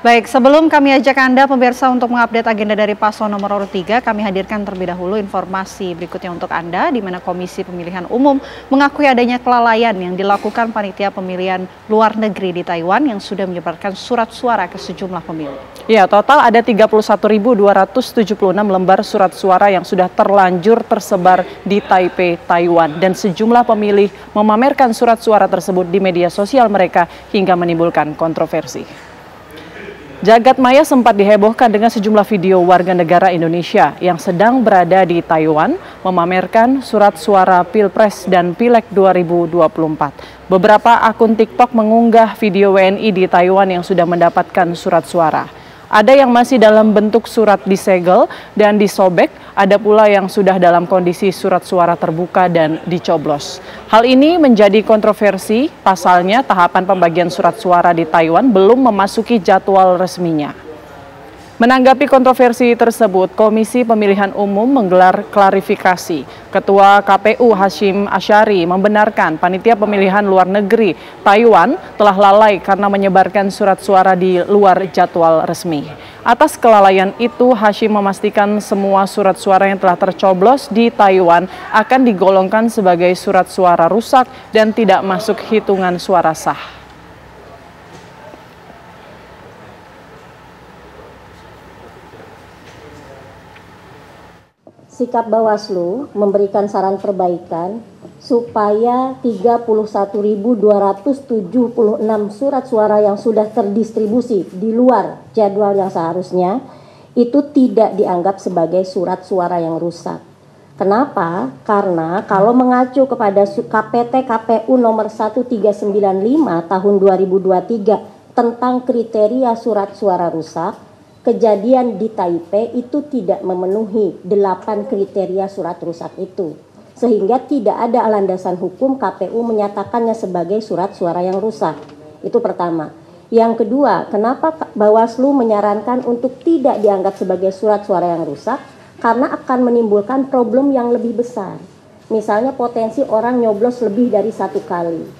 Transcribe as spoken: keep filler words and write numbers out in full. Baik, sebelum kami ajak Anda pemirsa untuk mengupdate agenda dari paslon nomor urut tiga, kami hadirkan terlebih dahulu informasi berikutnya untuk Anda, di mana Komisi Pemilihan Umum mengakui adanya kelalaian yang dilakukan Panitia Pemilihan Luar Negeri di Taiwan yang sudah menyebarkan surat suara ke sejumlah pemilih. Ya, total ada tiga puluh satu ribu dua ratus tujuh puluh enam lembar surat suara yang sudah terlanjur tersebar di Taipei, Taiwan, dan sejumlah pemilih memamerkan surat suara tersebut di media sosial mereka hingga menimbulkan kontroversi. Jagat maya sempat dihebohkan dengan sejumlah video warga negara Indonesia yang sedang berada di Taiwan memamerkan surat suara Pilpres dan Pileg dua ribu dua puluh empat. Beberapa akun TikTok mengunggah video W N I di Taiwan yang sudah mendapatkan surat suara. Ada yang masih dalam bentuk surat disegel dan disobek, ada pula yang sudah dalam kondisi surat suara terbuka dan dicoblos. Hal ini menjadi kontroversi, pasalnya tahapan pembagian surat suara di Taiwan belum memasuki jadwal resminya. Menanggapi kontroversi tersebut, Komisi Pemilihan Umum menggelar klarifikasi. Ketua K P U Hasyim Asyari membenarkan Panitia Pemilihan Luar Negeri Taiwan telah lalai karena menyebarkan surat suara di luar jadwal resmi. Atas kelalaian itu, Hasyim memastikan semua surat suara yang telah tercoblos di Taiwan akan digolongkan sebagai surat suara rusak dan tidak masuk hitungan suara sah. Sikap Bawaslu memberikan saran perbaikan supaya tiga puluh satu ribu dua ratus tujuh puluh enam surat suara yang sudah terdistribusi di luar jadwal yang seharusnya itu tidak dianggap sebagai surat suara yang rusak. Kenapa? Karena kalau mengacu kepada K P T K P U nomor seribu tiga ratus sembilan puluh lima tahun dua ribu dua puluh tiga tentang kriteria surat suara rusak, kejadian di Taipei itu tidak memenuhi delapan kriteria surat rusak itu. Sehingga tidak ada landasan hukum K P U menyatakannya sebagai surat suara yang rusak. Itu pertama. Yang kedua, kenapa Bawaslu menyarankan untuk tidak dianggap sebagai surat suara yang rusak? Karena akan menimbulkan problem yang lebih besar. Misalnya potensi orang nyoblos lebih dari satu kali.